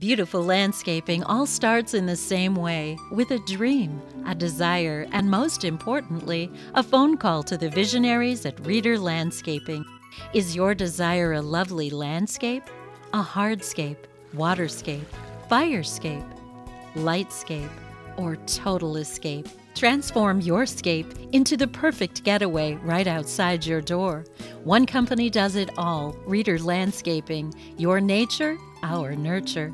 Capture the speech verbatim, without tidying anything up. Beautiful landscaping all starts in the same way, with a dream, a desire, and most importantly, a phone call to the visionaries at Reder Landscaping. Is your desire a lovely landscape, a hardscape, waterscape, firescape, lightscape, or total escape? Transform your scape into the perfect getaway right outside your door. One company does it all, Reder Landscaping, your nature, our nurture.